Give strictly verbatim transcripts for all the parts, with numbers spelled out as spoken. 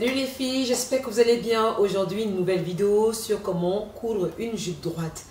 Salut les filles, j'espère que vous allez bien. Aujourd'hui, une nouvelle vidéo sur comment coudre une jupe droite.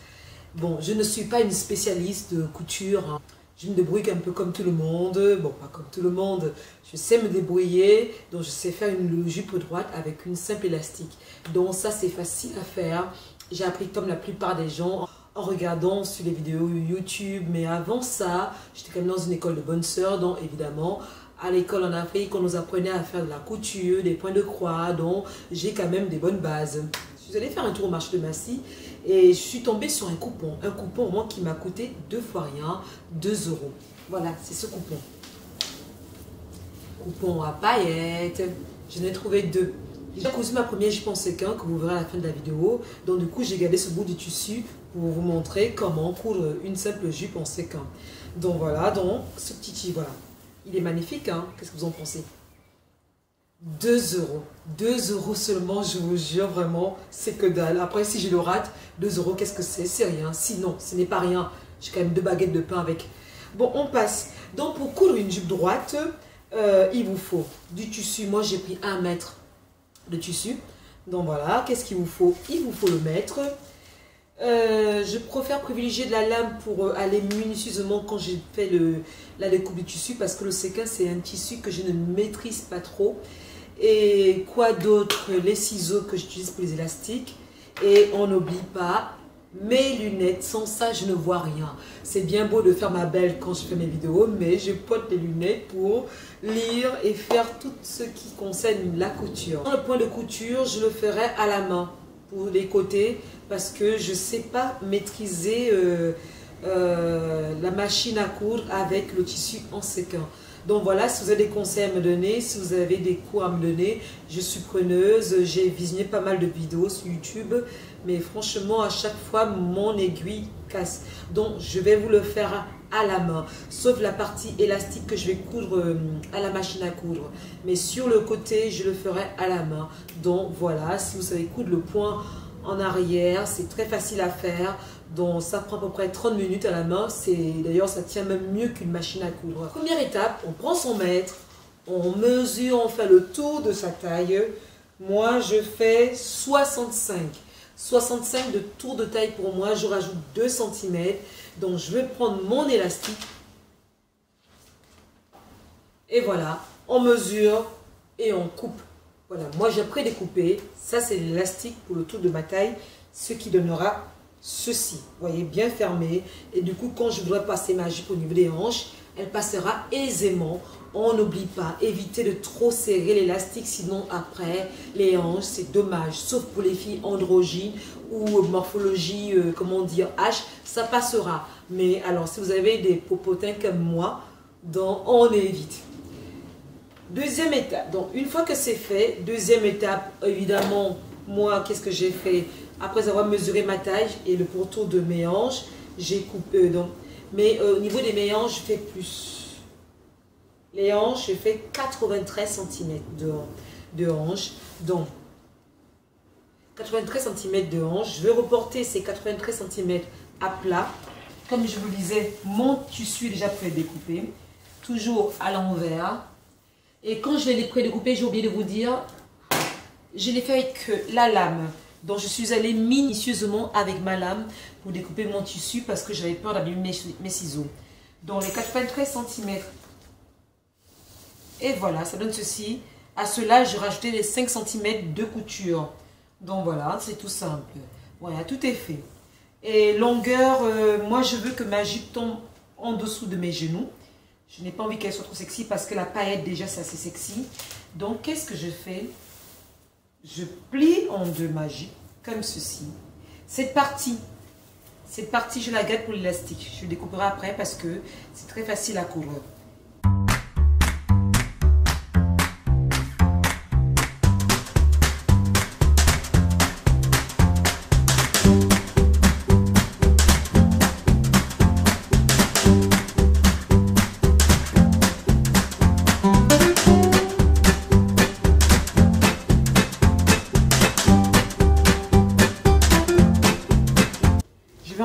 Bon, je ne suis pas une spécialiste de couture. Je me débrouille un peu comme tout le monde. Bon, pas comme tout le monde. Je sais me débrouiller. Donc, je sais faire une jupe droite avec une simple élastique. Donc, ça, c'est facile à faire. J'ai appris comme la plupart des gens en regardant sur les vidéos YouTube. Mais avant ça, j'étais quand même dans une école de bonnes sœurs. Donc, évidemment... à l'école en Afrique, on nous apprenait à faire de la couture, des points de croix, donc j'ai quand même des bonnes bases. Je suis allée faire un tour au marché de Massy et je suis tombée sur un coupon. Un coupon, moi, qui m'a coûté deux fois rien, deux euros. Voilà, c'est ce coupon. Coupon à paillettes. J'en ai trouvé deux. J'ai cousu ma première jupe en séquin que vous verrez à la fin de la vidéo. Donc, du coup, j'ai gardé ce bout du tissu pour vous montrer comment coudre une simple jupe en séquin. Donc, voilà, donc, ce petit tissu, voilà. Il est magnifique, hein? Qu'est-ce que vous en pensez? deux euros. deux euros seulement, je vous jure vraiment, c'est que dalle. Après, si je le rate, deux euros, qu'est-ce que c'est? C'est rien. Sinon, ce n'est pas rien. J'ai quand même deux baguettes de pain avec. Bon, on passe. Donc, pour coudre une jupe droite, euh, il vous faut du tissu. Moi, j'ai pris un mètre de tissu. Donc, voilà. Qu'est-ce qu'il vous faut? Il vous faut le mètre. Euh, je préfère privilégier de la lame pour aller minutieusement quand j'ai fait le, la découpe du tissu, parce que le séquin, c'est un tissu que je ne maîtrise pas trop. Et quoi d'autre? Les ciseaux que j'utilise pour les élastiques. Et on n'oublie pas mes lunettes. Sans ça, je ne vois rien. C'est bien beau de faire ma belle quand je fais mes vidéos, mais je porte les lunettes pour lire et faire tout ce qui concerne la couture. Dans le point de couture, je le ferai à la main pour les côtés, parce que je ne sais pas maîtriser euh, euh, la machine à coudre avec le tissu en séquin. Donc voilà, si vous avez des conseils à me donner, si vous avez des cours à me donner, je suis preneuse. J'ai visionné pas mal de vidéos sur YouTube, mais franchement, à chaque fois, mon aiguille casse. Donc, je vais vous le faire à la main, sauf la partie élastique que je vais coudre euh, à la machine à coudre. Mais sur le côté, je le ferai à la main. Donc voilà, si vous savez coudre le point en arrière, c'est très facile à faire. Donc ça prend à peu près trente minutes à la main. D'ailleurs, ça tient même mieux qu'une machine à coudre. Première étape, on prend son mètre, on mesure, on fait le tour de sa taille. Moi, je fais soixante-cinq. soixante-cinq de tour de taille pour moi. Je rajoute deux centimètres. Donc je vais prendre mon élastique. Et voilà, on mesure et on coupe. Voilà, moi j'ai prédécoupé, ça c'est l'élastique pour le tour de ma taille, ce qui donnera ceci. Vous voyez, bien fermé. Et du coup, quand je voudrais passer ma jupe au niveau des hanches, elle passera aisément. On n'oublie pas, évitez de trop serrer l'élastique, sinon après, les hanches, c'est dommage. Sauf pour les filles androgynes ou morphologie, euh, comment dire, H, ça passera. Mais alors, si vous avez des popotins comme moi, donc on évite. Deuxième étape, donc une fois que c'est fait, deuxième étape, évidemment, moi, qu'est-ce que j'ai fait? Après avoir mesuré ma taille et le pourtour de mes hanches, j'ai coupé, euh, donc, mais euh, au niveau des mes hanches, je fais plus. Les hanches, je fais quatre-vingt-treize centimètres de, de hanches, donc quatre-vingt-treize centimètres de hanches, je vais reporter ces quatre-vingt-treize centimètres à plat. Comme je vous disais, mon tissu est déjà prédécoupé, toujours à l'envers. Et quand je vais les prédécouper, j'ai oublié de vous dire, je les fais avec la lame. Donc je suis allée minutieusement avec ma lame pour découper mon tissu parce que j'avais peur d'abîmer mes ciseaux. Donc les quatre-vingt-treize centimètres. Et voilà, ça donne ceci. À cela, je rajoutais les cinq centimètres de couture. Donc voilà, c'est tout simple. Voilà, tout est fait. Et longueur, euh, moi je veux que ma jupe tombe en dessous de mes genoux. Je n'ai pas envie qu'elle soit trop sexy parce que la paillette, déjà, c'est assez sexy. Donc, qu'est-ce que je fais? Je plie en deux ma jupe, comme ceci. Cette partie, cette partie, je la garde pour l'élastique. Je le découperai après parce que c'est très facile à coudre.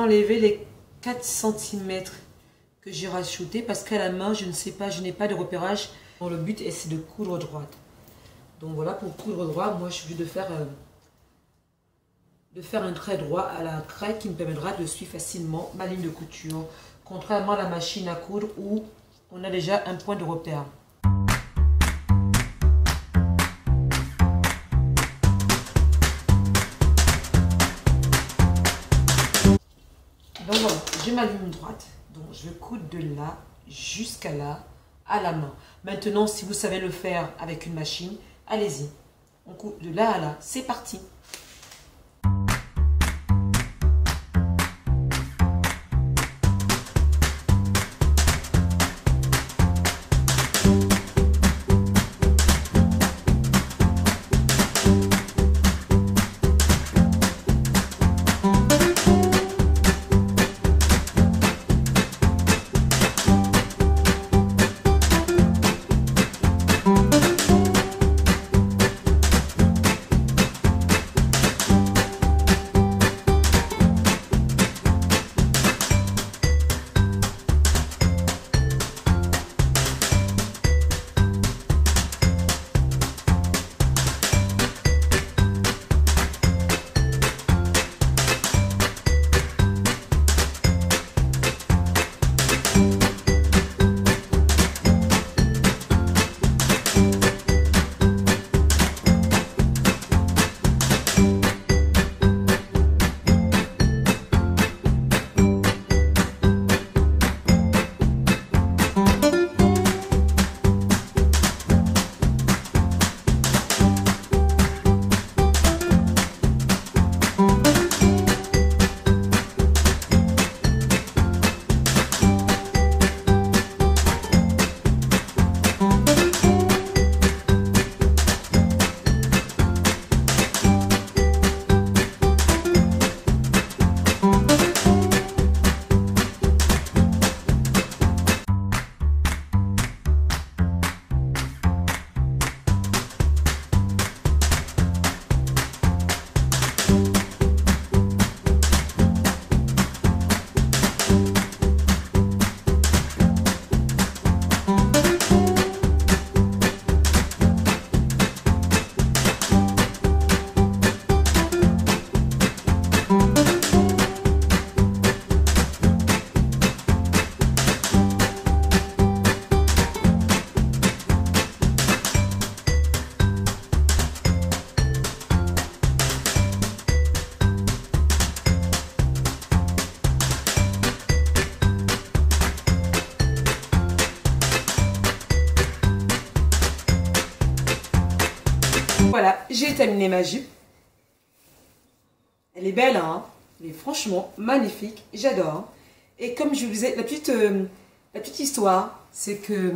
Enlever les quatre centimètres que j'ai rajouté parce qu'à la main je ne sais pas, je n'ai pas de repérage. Bon, le but est de coudre droite. Donc voilà, pour coudre droit, moi je suis obligée de faire, euh, de faire un trait droit à la craie qui me permettra de suivre facilement ma ligne de couture, contrairement à la machine à coudre où on a déjà un point de repère. Donc voilà, j'ai ma ligne droite, donc je coude de là jusqu'à là à la main. Maintenant, si vous savez le faire avec une machine, allez-y. On coupe de là à là. C'est parti. Voilà, j'ai terminé ma jupe. Elle est belle, hein? Elle est franchement magnifique, j'adore. Et comme je vous disais, la petite, euh, la petite histoire, c'est que...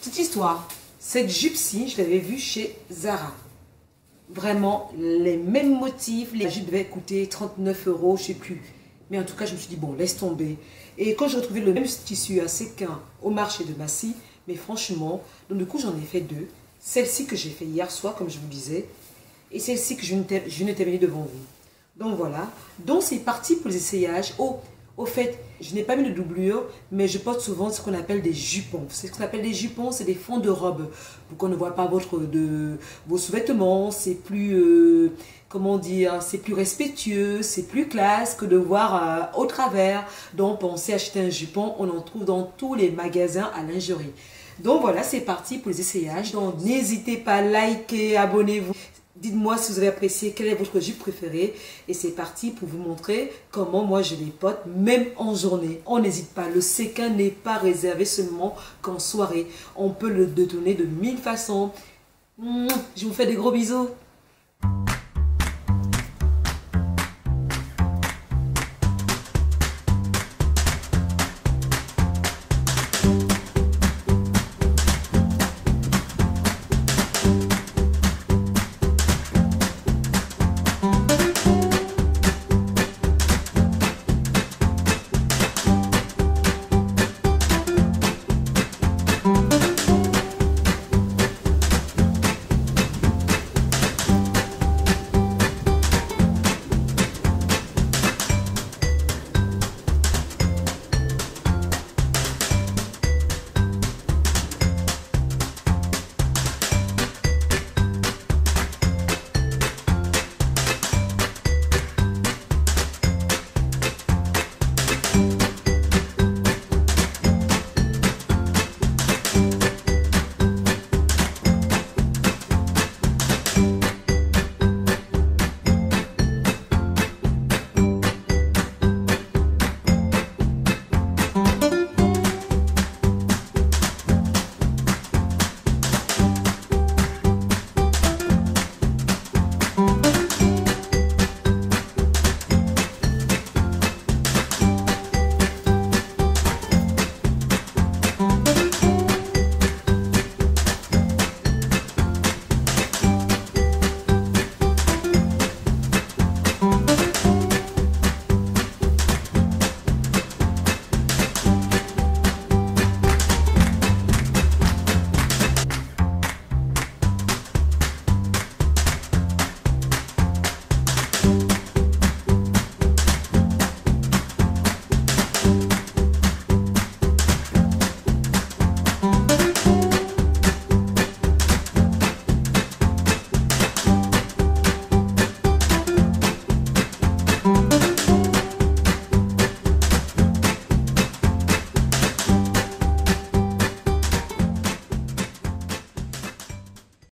Petite histoire, cette jupe-ci, je l'avais vue chez Zara. Vraiment, les mêmes motifs. La jupe devait coûter trente-neuf euros, je ne sais plus. Mais en tout cas, je me suis dit, bon, laisse tomber. Et quand j'ai retrouvé le même tissu à séquin au marché de Massy, mais franchement, donc du coup, j'en ai fait deux. Celle-ci que j'ai fait hier soir, comme je vous disais, et celle-ci que je viens de terminer devant vous. Donc voilà. Donc c'est parti pour les essayages. Oh, au fait, je n'ai pas mis de doublure, mais je porte souvent ce qu'on appelle des jupons. C'est ce qu'on appelle des jupons, c'est des fonds de robe. Pour qu'on ne voit pas votre, de, vos sous-vêtements, c'est plus, euh, comment dire, c'est plus respectueux, c'est plus classe que de voir euh, au travers. Donc pensez acheter un jupon, on en trouve dans tous les magasins à lingerie. Donc voilà, c'est parti pour les essayages. Donc n'hésitez pas à liker, abonnez-vous. Dites-moi si vous avez apprécié, quelle est votre jupe préférée. Et c'est parti pour vous montrer comment moi je les porte, même en journée. On n'hésite pas, le séquin n'est pas réservé seulement qu'en soirée. On peut le détourner de mille façons. Je vous fais des gros bisous.